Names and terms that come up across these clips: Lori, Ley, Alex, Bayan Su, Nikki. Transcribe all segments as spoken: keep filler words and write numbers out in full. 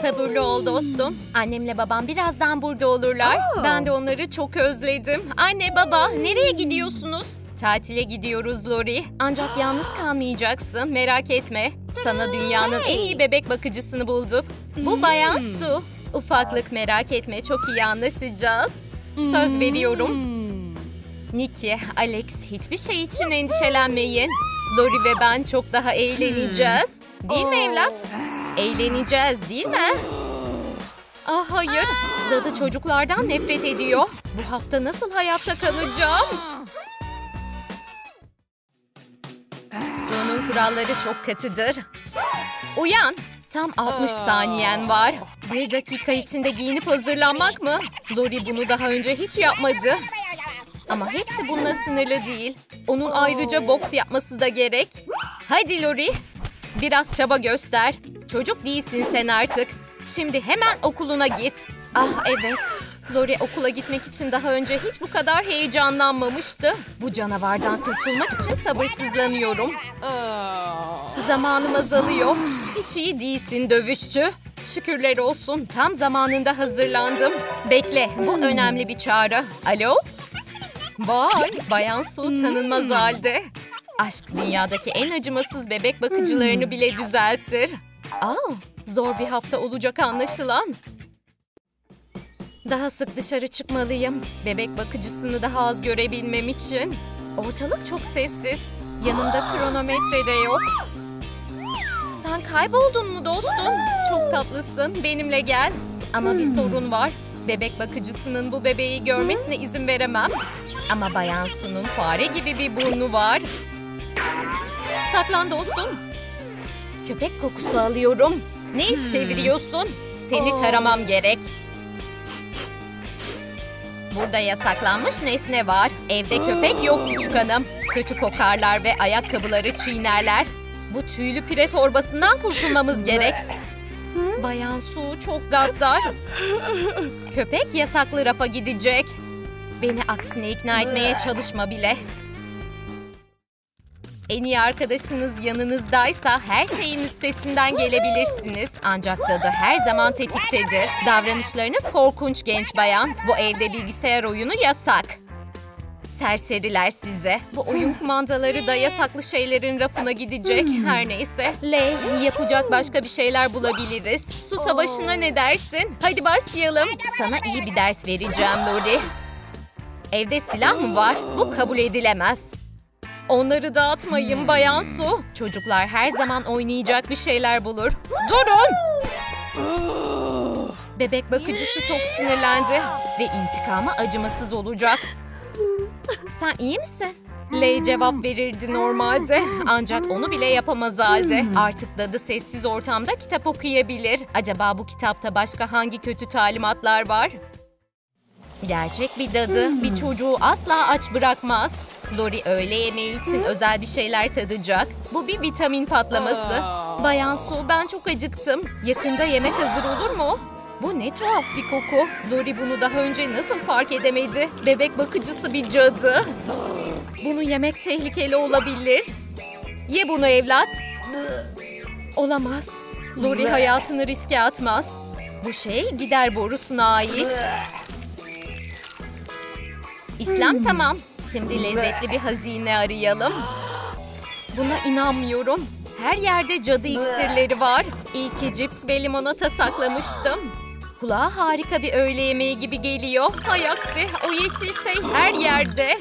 Sabırlı ol dostum. Annemle babam birazdan burada olurlar. Oh. Ben de onları çok özledim. Anne, baba, nereye gidiyorsunuz? Tatile gidiyoruz Lori. Ancak yalnız kalmayacaksın, merak etme. Sana dünyanın en iyi bebek bakıcısını bulduk. Bu Bayan Su. Ufaklık, merak etme, çok iyi anlaşacağız. Söz veriyorum. Nikki, Alex, hiçbir şey için endişelenmeyin. Lori ve ben çok daha eğleneceğiz. Değil mi evlat? Eğleneceğiz değil mi? Ah hayır. Dadı çocuklardan nefret ediyor. Bu hafta nasıl hayatta kalacağım? Su'nun kuralları çok katıdır. Uyan. Tam altmış saniyen var. Bir dakika içinde giyinip hazırlanmak mı? Lori bunu daha önce hiç yapmadı. Ama hepsi bununla sınırlı değil. Onun ayrıca boks yapması da gerek. Hadi Lori. Biraz çaba göster. Çocuk değilsin sen artık. Şimdi hemen okuluna git. Ah evet. Lori okula gitmek için daha önce hiç bu kadar heyecanlanmamıştı. Bu canavardan kurtulmak için sabırsızlanıyorum. Zamanım azalıyor. Hiç iyi değilsin dövüşçü. Şükürler olsun. Tam zamanında hazırlandım. Bekle. Bu önemli bir çağrı. Alo? Vay, Bayan Su tanınmaz halde. Aşk dünyadaki en acımasız bebek bakıcılarını bile düzeltir. Aa, zor bir hafta olacak anlaşılan. Daha sık dışarı çıkmalıyım. Bebek bakıcısını daha az görebilmem için. Ortalık çok sessiz. Yanımda kronometre de yok. Sen kayboldun mu dostum? Çok tatlısın, benimle gel. Ama bir sorun var. Bebek bakıcısının bu bebeği görmesine izin veremem. Ama Bayan Su'nun fare gibi bir burnu var. Saklan dostum. Köpek kokusu alıyorum. Ne iş çeviriyorsun? Seni taramam gerek. Burada yasaklanmış nesne var. Evde köpek yok küçük hanım. Kötü kokarlar ve ayakkabıları çiğnerler. Bu tüylü pire torbasından kurtulmamız gerek. Bayan Su çok gaddar. Köpek yasaklı rafa gidecek. Beni aksine ikna etmeye çalışma bile. En iyi arkadaşınız yanınızdaysa her şeyin üstesinden gelebilirsiniz. Ancak dadı her zaman tetiktedir. Davranışlarınız korkunç genç bayan. Bu evde bilgisayar oyunu yasak. Serseriler size. Bu oyun kumandaları da yasaklı şeylerin rafına gidecek. Her neyse. Ley, yapacak başka bir şeyler bulabiliriz. Su savaşına ne dersin? Hadi başlayalım. Sana iyi bir ders vereceğim Lori. Evde silah mı var? Bu kabul edilemez. Onları dağıtmayın Bayan Su. Çocuklar her zaman oynayacak bir şeyler bulur. Durun! Bebek bakıcısı çok sinirlendi ve intikamı acımasız olacak. Sen iyi misin? Ley cevap verirdi normalde. Ancak onu bile yapamaz halde. Artık dadı sessiz ortamda kitap okuyabilir. Acaba bu kitapta başka hangi kötü talimatlar var? Gerçek bir dadı bir çocuğu asla aç bırakmaz. Lori öğle yemeği için özel bir şeyler tadacak. Bu bir vitamin patlaması. Bayan Su, ben çok acıktım. Yakında yemek hazır olur mu? Bu ne tuhaf bir koku. Lori bunu daha önce nasıl fark edemedi? Bebek bakıcısı bir cadı. Bunu yemek tehlikeli olabilir. Ye bunu evlat. Olamaz. Lori hayatını riske atmaz. Bu şey gider borusuna ait. İşlem tamam. Şimdi lezzetli bir hazine arayalım. Buna inanmıyorum. Her yerde cadı iksirleri var. İyi ki cips ve limonata saklamıştım. Kulağa harika bir öğle yemeği gibi geliyor. Hay aksi, o yeşil şey her yerde.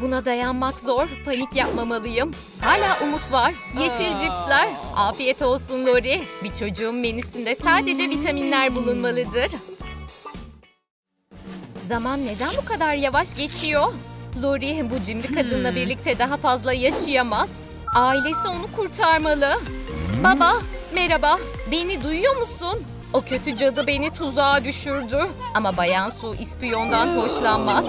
Buna dayanmak zor. Panik yapmamalıyım. Hala umut var. Yeşil cipsler. Afiyet olsun Lori. Bir çocuğun menüsünde sadece vitaminler bulunmalıdır. Zaman neden bu kadar yavaş geçiyor? Lori bu cimri kadınla birlikte daha fazla yaşayamaz. Ailesi onu kurtarmalı. Baba, merhaba. Beni duyuyor musun? O kötü cadı beni tuzağa düşürdü. Ama Bayan Su ispiyondan hoşlanmaz.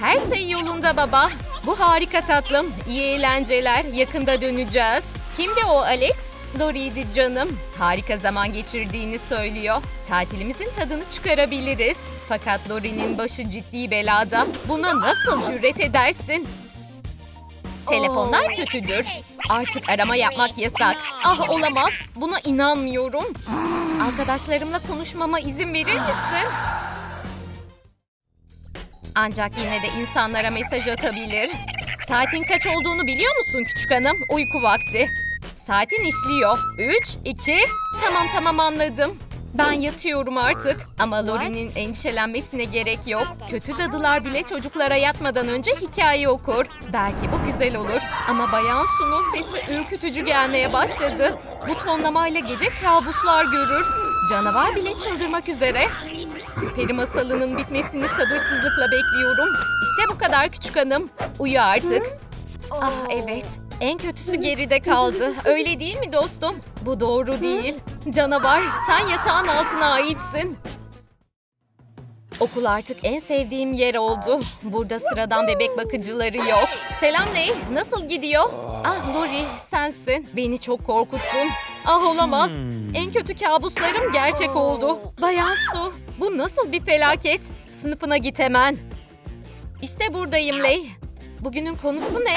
Her şey yolunda baba. Bu harika tatlım. İyi eğlenceler. Yakında döneceğiz. Kimdi o Alex? Lori'ydi canım. Harika zaman geçirdiğini söylüyor. Tatilimizin tadını çıkarabiliriz. Fakat Lori'nin başı ciddi belada. Buna nasıl cüret edersin? Telefonlar kötüdür. Artık arama yapmak yasak. Ah olamaz. Buna inanmıyorum. Arkadaşlarımla konuşmama izin verir misin? Ancak yine de insanlara mesaj atabilir. Saatin kaç olduğunu biliyor musun küçük hanım? Uyku vakti. Saatin işliyor. Üç, iki... Tamam tamam anladım. Ben yatıyorum artık. Ama Lori'nin endişelenmesine gerek yok. Kötü dadılar bile çocuklara yatmadan önce hikaye okur. Belki bu güzel olur. Ama Bayan Su'nun sesi ürkütücü gelmeye başladı. Bu tonlamayla gece kabuslar görür. Canavar bile çıldırmak üzere. Peri masalının bitmesini sabırsızlıkla bekliyorum. İşte bu kadar küçük hanım. Uyu artık. Ah evet. En kötüsü geride kaldı. Öyle değil mi dostum? Bu doğru değil. Canavar, sen yatağın altına aitsin. Okul artık en sevdiğim yer oldu. Burada sıradan bebek bakıcıları yok. Selam Ley, nasıl gidiyor? Ah Lori, sensin. Beni çok korkuttun. Ah olamaz. En kötü kabuslarım gerçek oldu. Bayan Su, bu nasıl bir felaket? Sınıfına git hemen. İşte buradayım Ley. Bugünün konusu ne?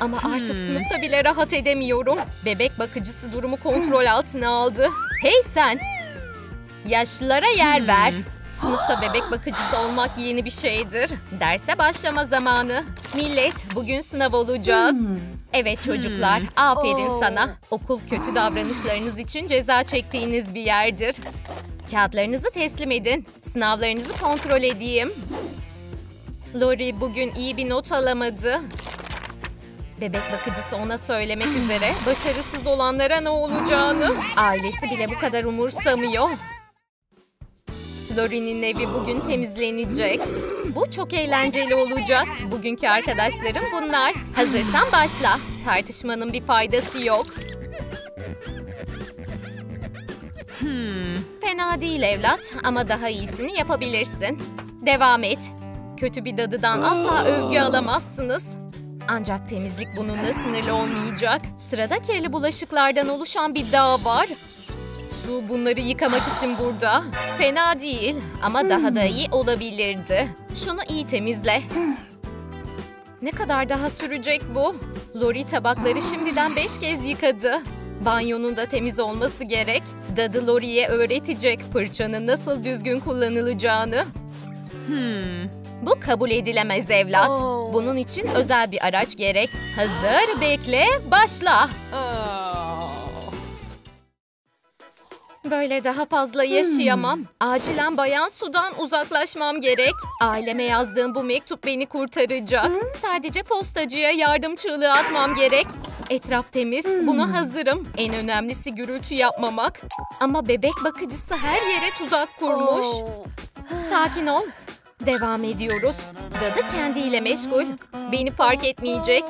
Ama artık hmm. sınıfta bile rahat edemiyorum. Bebek bakıcısı durumu kontrol altına aldı. Hey sen! Yaşlılara yer hmm. ver. Sınıfta bebek bakıcısı olmak yeni bir şeydir. Derse başlama zamanı. Millet, bugün sınav olacağız. Hmm. Evet çocuklar, hmm. aferin oh. sana. Okul kötü davranışlarınız için ceza çektiğiniz bir yerdir. Kağıtlarınızı teslim edin. Sınavlarınızı kontrol edeyim. Lori bugün iyi bir not alamadı. Bebek bakıcısı ona söylemek üzere başarısız olanlara ne olacağını. Ailesi bile bu kadar umursamıyor. Lori'nin evi bugün temizlenecek. Bu çok eğlenceli olacak. Bugünkü arkadaşlarım bunlar. Hazırsan başla. Tartışmanın bir faydası yok. Hmm. Fena değil evlat ama daha iyisini yapabilirsin. Devam et. Kötü bir dadıdan asla övgü alamazsınız. Anak temizlik bununla sınırlı olmayacak. Sırada kirli bulaşıklardan oluşan bir dağ var. Su bunları yıkamak için burada. Fena değil ama daha da iyi olabilirdi. Şunu iyi temizle. Ne kadar daha sürecek bu? Lori tabakları şimdiden beş kez yıkadı. Banyonun da temiz olması gerek. Dadı Lori'ye öğretecek fırçanın nasıl düzgün kullanılacağını. Hmm... Bu kabul edilemez evlat. Oh. Bunun için özel bir araç gerek. Hazır, bekle, başla. Oh. Böyle daha fazla yaşayamam. Hmm. Acilen Bayan Su'dan uzaklaşmam gerek. Aileme yazdığım bu mektup beni kurtaracak. Hmm. Sadece postacıya yardım çığlığı atmam gerek. Etraf temiz, hmm. buna hazırım. En önemlisi gürültü yapmamak. Ama bebek bakıcısı her yere tuzak kurmuş. Oh. Sakin ol. Devam ediyoruz. Dadı kendiyle meşgul. Beni fark etmeyecek.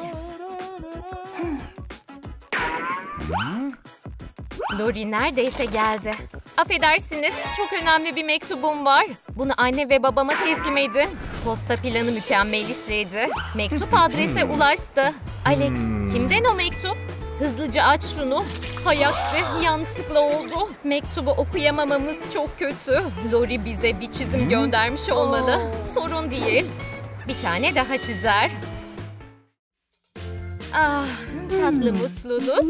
Lori neredeyse geldi. Affedersiniz, çok önemli bir mektubum var. Bunu anne ve babama teslim edin. Posta planı mükemmel işledi. Mektup adrese ulaştı. Alex, kimden o mektup? Hızlıca aç şunu. Hayaksi yanlışlıkla oldu. Mektubu okuyamamamız çok kötü. Lori bize bir çizim göndermiş olmalı. Sorun değil. Bir tane daha çizer. Ah, tatlı mutluluk.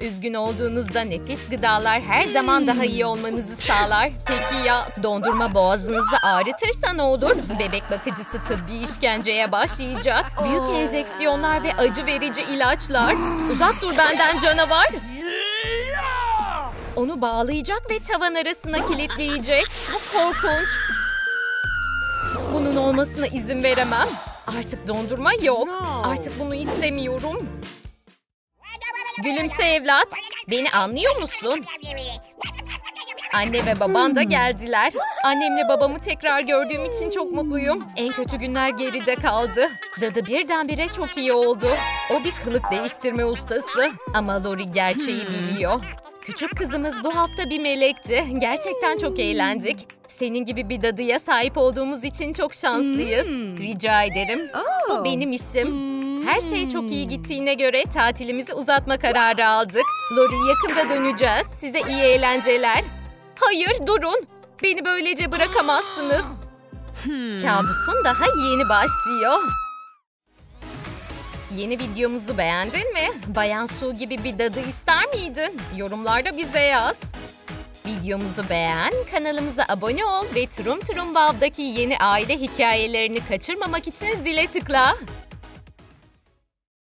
Üzgün olduğunuzda nefis gıdalar her zaman daha iyi olmanızı sağlar. Peki ya dondurma boğazınızı ağrıtırsa ne olur? Bebek bakıcısı tıbbi işkenceye başlayacak. Büyük enjeksiyonlar ve acı verici ilaçlar. Uzak dur benden canavar. Onu bağlayacak ve tavan arasına kilitleyecek. Bu korkunç. Bunun olmasına izin veremem. Artık dondurma yok. Artık bunu istemiyorum. Gülümse evlat. Beni anlıyor musun? Anne ve baban da geldiler. Annemle babamı tekrar gördüğüm için çok mutluyum. En kötü günler geride kaldı. Dadı birdenbire çok iyi oldu. O bir kılık değiştirme ustası. Ama Lori gerçeği biliyor. Küçük kızımız bu hafta bir melekti. Gerçekten çok eğlendik. Senin gibi bir dadıya sahip olduğumuz için çok şanslıyız. Rica ederim. Bu benim işim. Her şey çok iyi gittiğine göre tatilimizi uzatma kararı aldık. Lori yakında döneceğiz. Size iyi eğlenceler. Hayır durun. Beni böylece bırakamazsınız. Hmm. Kabusun daha yeni başlıyor. Yeni videomuzu beğendin mi? Bayan Su gibi bir dadı ister miydin? Yorumlarda bize yaz. Videomuzu beğen, kanalımıza abone ol ve Trum Trum Bob'daki yeni aile hikayelerini kaçırmamak için zile tıkla.